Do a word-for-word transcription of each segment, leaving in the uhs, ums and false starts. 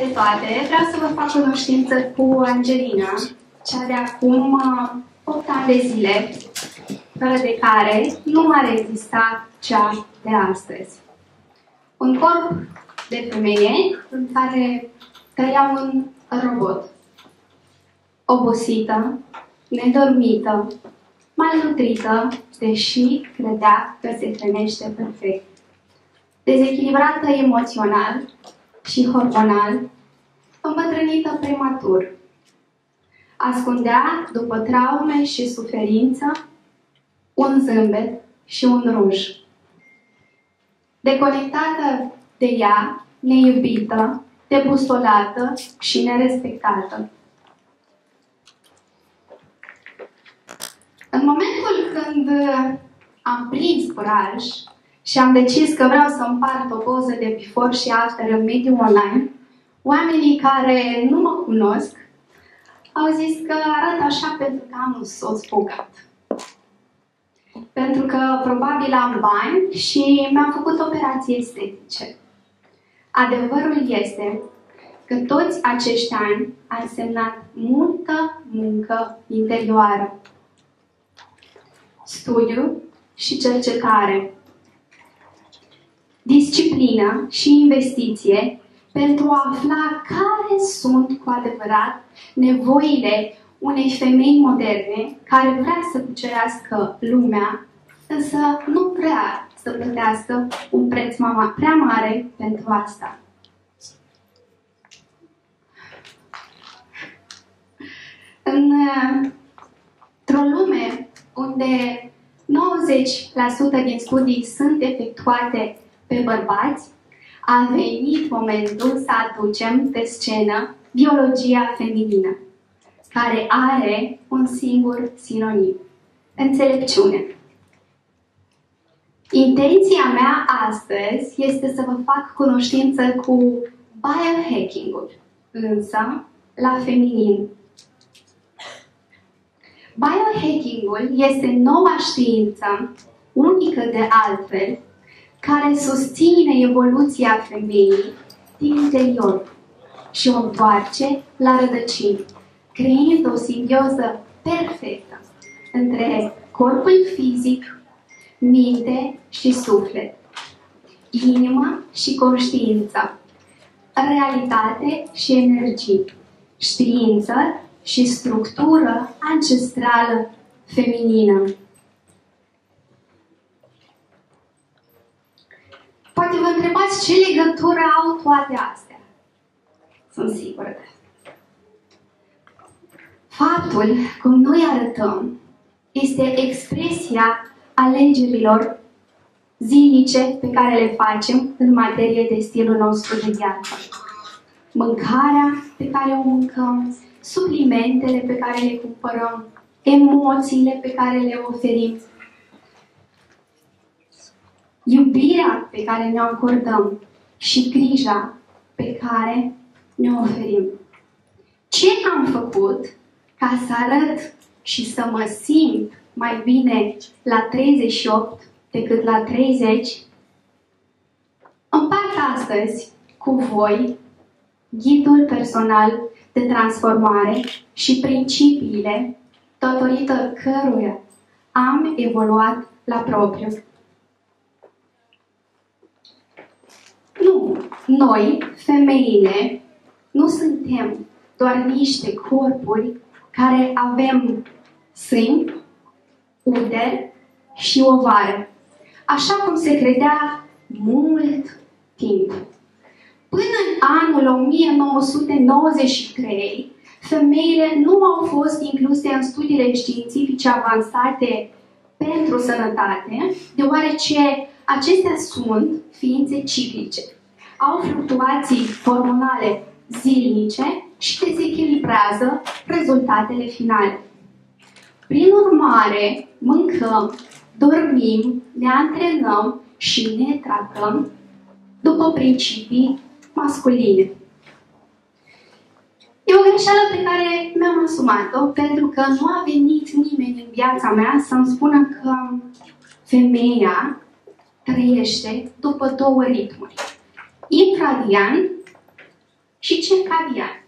de toate, vreau să vă fac cunoștință cu Angelina, cea de acum opt ani de zile, fără de care nu ar exista cea de astăzi. Un corp de femeie în care trăia un robot. Obosită, nedormită, malnutrită, deși credea că se hrănește perfect. Dezechilibrată emoțional și hormonal, îmbătrânită prematur. Ascundea, după traume și suferință, un zâmbet și un ruj. Deconectată de ea, neiubită, debustolată și nerespectată. În momentul când am prins curaj și am decis că vreau să împart o poză de before și after în mediul online, oamenii care nu mă cunosc au zis că arată așa pentru că am un soț bogat. Pentru că probabil am bani și mi-am făcut operații estetice. Adevărul este că toți acești ani a însemnat multă muncă interioară, studiu și cercetare, disciplină și investiție pentru a afla care sunt cu adevărat nevoile unei femei moderne care vrea să cucerească lumea, însă nu vrea să plătească un preț prea mare pentru asta. Într-o lume unde nouăzeci la sută din studii sunt efectuate pe bărbați, a venit momentul să aducem pe scenă biologia feminină, care are un singur sinonim: înțelepciune. Intenția mea astăzi este să vă fac cunoștință cu biohacking-ul, însă la feminin. Biohacking-ul este noua știință, unică de altfel, care susține evoluția femeii din interior și o întoarce la rădăcini, creând o simbioză perfectă între corpul fizic, minte și suflet, inimă și conștiință, realitate și energie, știință și structură ancestrală feminină. Poate vă întrebați ce legătură au toate astea. Sunt sigură de asta. Faptul cum noi arătăm este expresia alegerilor zilnice pe care le facem în materie de stilul nostru de viață. Mâncarea pe care o mâncăm, suplimentele pe care le cumpărăm, emoțiile pe care le oferim, iubirea pe care ne-o acordăm și grija pe care ne-o oferim. Ce am făcut ca să arăt și să mă simt mai bine la treizeci și opt decât la treizeci? Împart astăzi cu voi ghidul personal de transformare și principiile datorită căruia am evoluat la propriu. Nu, noi, femeile, nu suntem doar niște corpuri care avem sâni, uder și ovare, așa cum se credea mult timp. Până în anul o mie nouă sute nouăzeci și trei, femeile nu au fost incluse în studiile științifice avansate pentru sănătate, deoarece acestea sunt ființe ciclice. Au fluctuații hormonale zilnice și dezechilibrează rezultatele finale. Prin urmare, mâncăm, dormim, ne antrenăm și ne tratăm după principii masculine. E o greșeală pe care mi-am asumat-o, pentru că nu a venit nimeni în viața mea să-mi spună că femeia trăiește după două ritmuri, infradian și circadian.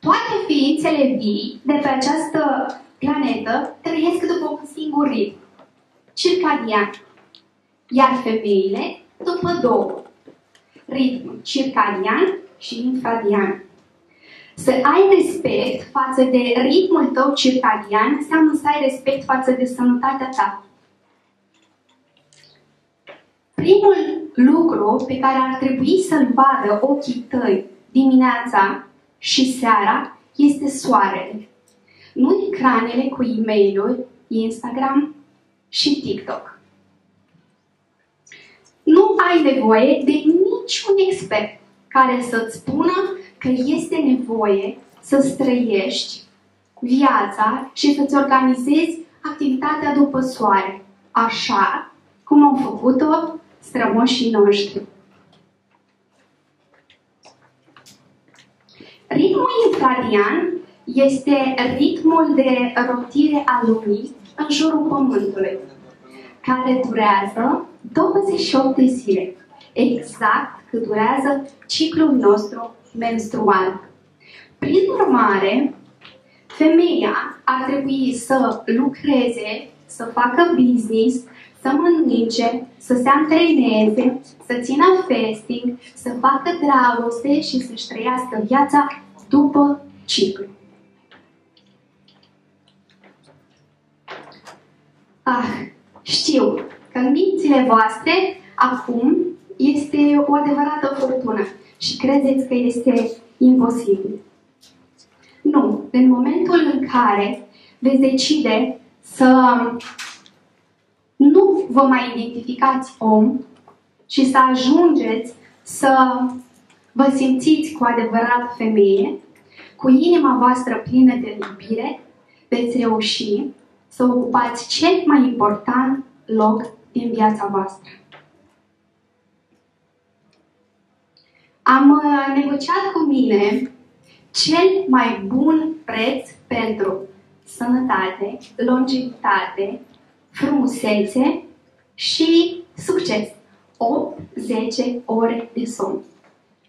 Toate ființele vii de pe această planetă trăiesc după un singur ritm, circadian, iar femeile după două, ritmul circadian și infradian. Să ai respect față de ritmul tău circadian înseamnă să ai respect față de sănătatea ta. Primul lucru pe care ar trebui să-l vadă ochii tăi dimineața și seara este soarele. Nu ecranele cu e-mail-uri, Instagram și TikTok. Nu ai nevoie de niciun expert care să-ți spună că este nevoie să-ți trăiești viața și să-ți organizezi activitatea după soare, așa cum au făcut-o strămoșii noștri. Ritmul infradian este ritmul de rotire a lumii în jurul Pământului, care durează douăzeci și opt de zile, exact cât durează ciclul nostru menstrual. Prin urmare, femeia ar trebui să lucreze, să facă business, să mănânce, să se antreneze, să țină fasting, să facă dragoste și să-și trăiască viața după ciclu. Ah, știu că în mințile voastre acum este o adevărată furtună și credeți că este imposibil. Nu, în momentul în care veți decide să nu vă mai identificați om și să ajungeți să vă simțiți cu adevărat femeie, cu inima voastră plină de iubire, veți reuși să ocupați cel mai important loc din viața voastră. Am negociat cu mine cel mai bun preț pentru sănătate, longevitate, frumusețe și succes. opt zece ore de somn.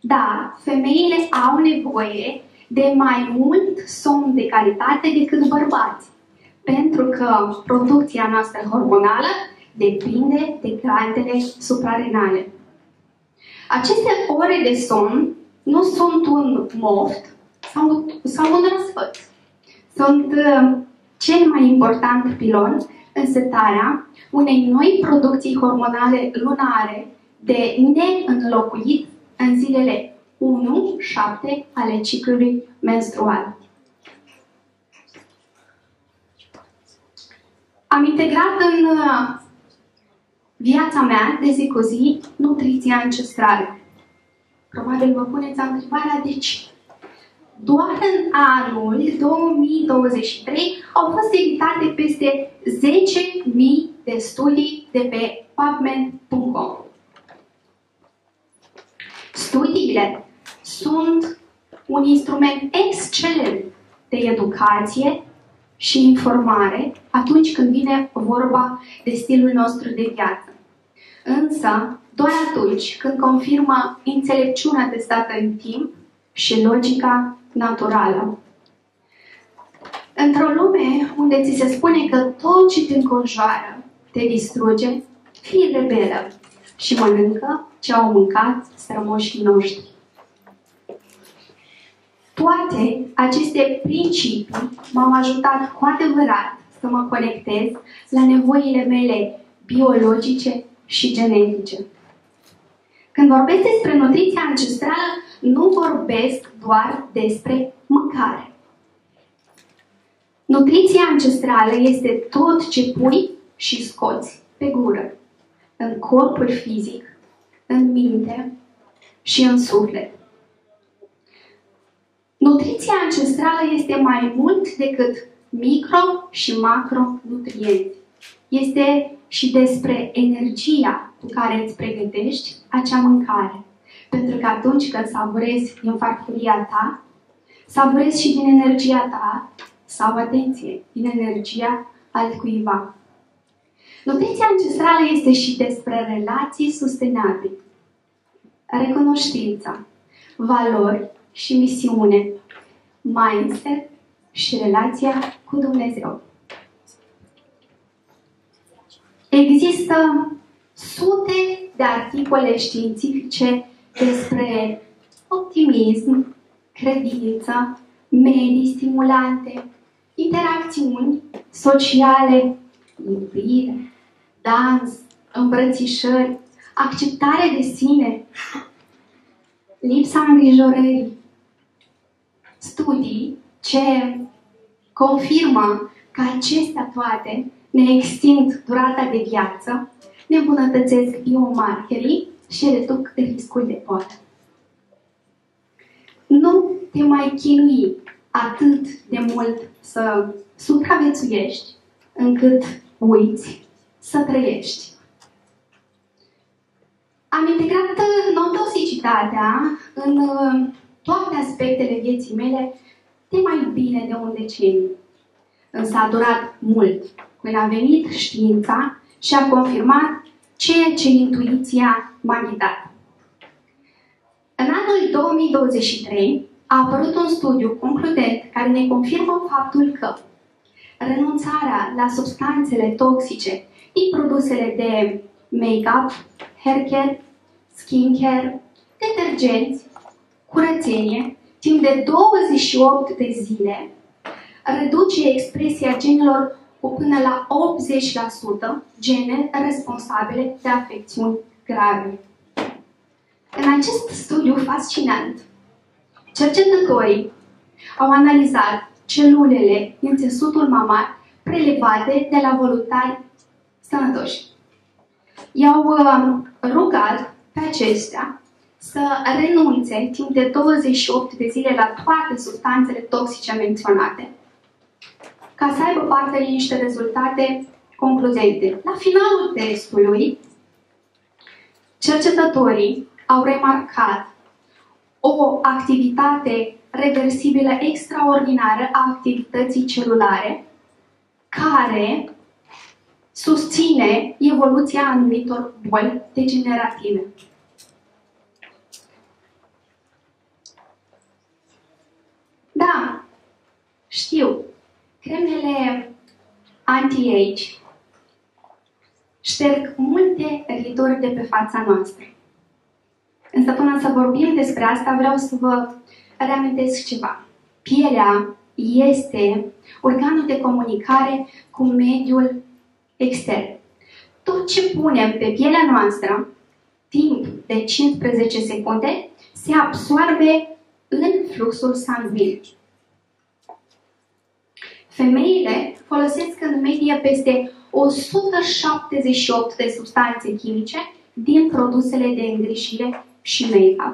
Da, femeile au nevoie de mai mult somn de calitate decât bărbați, pentru că producția noastră hormonală depinde de glandele suprarenale. Aceste ore de somn nu sunt un moft sau, sau un răsfăț. Sunt uh, cel mai important pilon în setarea unei noi producții hormonale lunare de neînlocuit în zilele unu șapte ale ciclului menstrual. Am integrat în viața mea de zi cu zi nutriția ancestrală. Probabil vă puneți întrebarea de ce. Doar în anul două mii douăzeci și trei au fost editate peste zece mii de studii de pe PubMed punct com. Studiile sunt un instrument excelent de educație și informare atunci când vine vorba de stilul nostru de viață. Însă, doar atunci când confirmă înțelepciunea testată în timp și logica naturală. Într-o lume unde ți se spune că tot ce te înconjoară te distruge, fii rebelă și mănâncă ce au mâncat strămoșii noștri. Toate aceste principii m-au ajutat cu adevărat să mă conectez la nevoile mele biologice și genetice. Când vorbesc despre nutriția ancestrală, nu vorbesc doar despre mâncare. Nutriția ancestrală este tot ce pui și scoți pe gură, în corpul fizic, în minte și în suflet. Nutriția ancestrală este mai mult decât micro și macronutrienți. Este și despre energia cu care îți pregătești acea mâncare. Pentru că atunci când savurezi din farfuria ta, savurezi și din energia ta sau, atenție, din energia altcuiva. Nutriția ancestrală este și despre relații sustenabile. recunoștința, valori și misiune, mindset și relația cu Dumnezeu. Există sute de articole științifice despre optimism, credință, medii stimulante, interacțiuni sociale, iubire, dans, îmbrățișări, acceptare de sine, lipsa îngrijorării. Studii ce confirmă că acestea toate ne extind durata de viață, ne îmbunătățesc biomarkerii și reduc riscul de boală. Nu te mai chinui atât de mult să supraviețuiești încât uiți să trăiești. Am integrat non-toxicitatea în toate aspectele vieții mele de mai bine de un deceniu. Însă a durat mult când a venit știința și a confirmat ceea ce intuiția m-a ghidat. În anul două mii douăzeci și trei a apărut un studiu concludent care ne confirmă faptul că renunțarea la substanțele toxice din produsele de make-up, haircare, skincare, detergenți, curățenie, timp de douăzeci și opt de zile, reduce expresia genelor cu până la optzeci la sută, gene responsabile de afecțiuni grave. În acest studiu fascinant, cercetătorii au analizat celulele din țesutul mamar prelevate de la voluntari sănătoși. I-au rugat pe aceștia să renunțe timp de douăzeci și opt de zile la toate substanțele toxice menționate, ca să aibă parte din niște rezultate concluzente. La finalul testului, cercetătorii au remarcat o activitate reversibilă extraordinară a activității celulare, care susține evoluția anumitor boli degenerative. Da, știu, cremele anti-age șterg multe riduri de pe fața noastră. Însă până să vorbim despre asta, vreau să vă reamintesc ceva. Pielea este organul de comunicare cu mediul extern. Tot ce punem pe pielea noastră, timp de cincisprezece secunde, se absorbe în fluxul sanguin. Femeile folosesc în medie peste o sută șaptezeci și opt de substanțe chimice din produsele de îngrijire și make-up.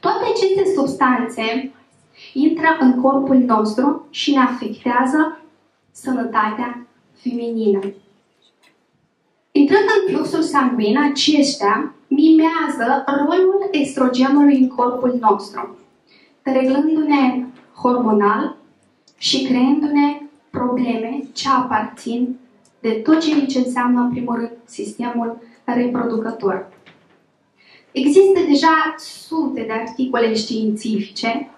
Toate aceste substanțe intră în corpul nostru și ne afectează sănătatea feminină. Intrând în fluxul sanguin, aceștia mimează rolul estrogenului în corpul nostru, reglându-ne hormonal și creându-ne probleme ce aparțin de tot ceea ce înseamnă, în primul rând, sistemul reproducător. Există deja sute de articole științifice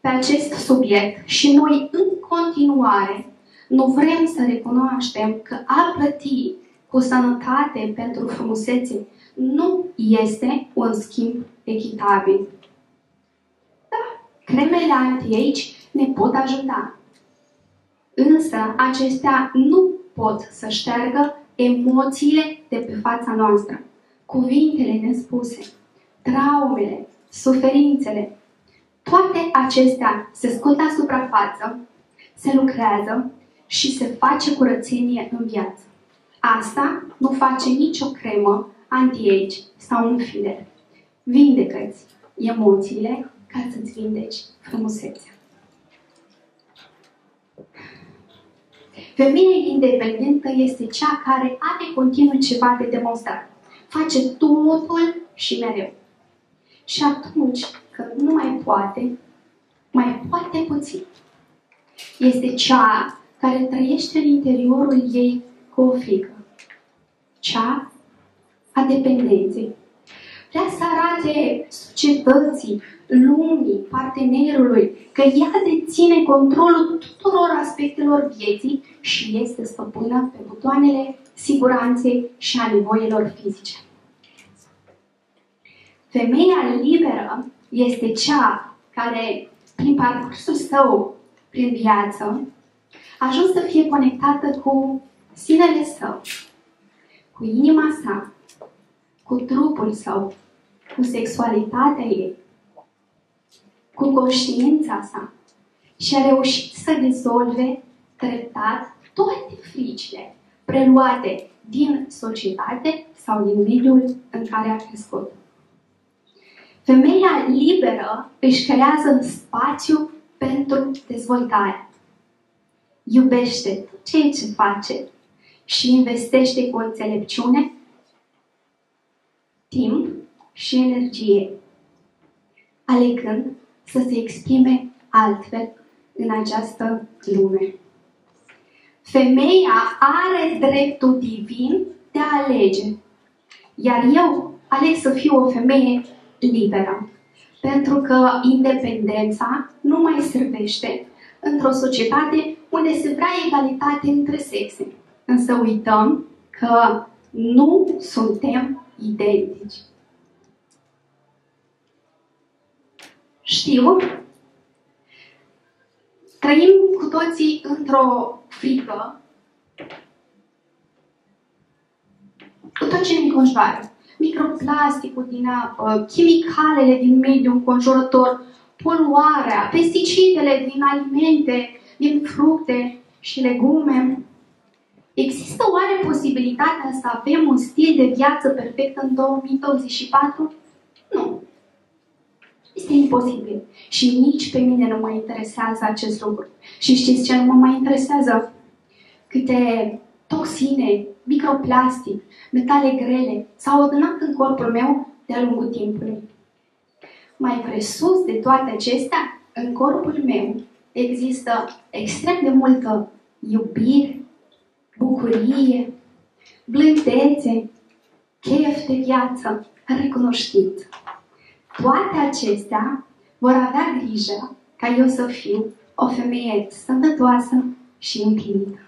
pe acest subiect și noi, în continuare, nu vrem să recunoaștem că a plăti cu sănătate pentru frumusețe nu este un schimb echitabil. Da, cremele anti-age ne pot ajuta, însă acestea nu pot să șteargă emoțiile de pe fața noastră, cuvintele nespuse, traumele, suferințele. Toate acestea se scot la suprafață, se lucrează și se face curățenie în viață. Asta nu face nicio cremă anti-age sau un filer. Vindecă-ți emoțiile ca să-ți vindeci frumusețea. Femeia independentă este cea care are continuu ceva de demonstrat. Face totul și mereu. Și atunci când nu mai poate, mai poate puțin. Este cea care trăiește în interiorul ei cu o frică. Cea a dependenței. Dea sărace societății, lumii, partenerului, că ea deține controlul tuturor aspectelor vieții și este stăpână pe butoanele siguranței și a nevoilor fizice. Femeia liberă este cea care, prin parcursul său, prin viață, a ajuns să fie conectată cu sinele său, cu inima sa, cu trupul său, cu sexualitatea ei, cu conștiința sa și a reușit să dizolve treptat toate fricile preluate din societate sau din mediul în care a crescut. Femeia liberă își creează spațiu pentru dezvoltare. Iubește tot ceea ce face și investește cu înțelepciune timp și energie, alegând să se exprime altfel în această lume. Femeia are dreptul divin de a alege, iar eu aleg să fiu o femeie liberă, pentru că independența nu mai servește într-o societate unde se vrea egalitate între sexe, însă uităm că nu suntem identici. Știu, trăim cu toții într-o frică cu tot ce ne înconjoară. Microplasticul din apă, chimicalele din mediul înconjurător, poluarea, pesticidele din alimente, din fructe și legume. Există oare posibilitatea să avem un stil de viață perfect în două mii douăzeci și patru? Nu. Este imposibil. Și nici pe mine nu mă interesează acest lucru. Și știți ce nu mă mai interesează? Câte toxine, microplastic, metale grele s-au adunat în corpul meu de-a lungul timpului. Mai presus de toate acestea, în corpul meu există extrem de multă iubire, bucurie, blândețe, chef de viață, recunoștință. Toate acestea vor avea grijă ca eu să fiu o femeie sănătoasă și împlinită.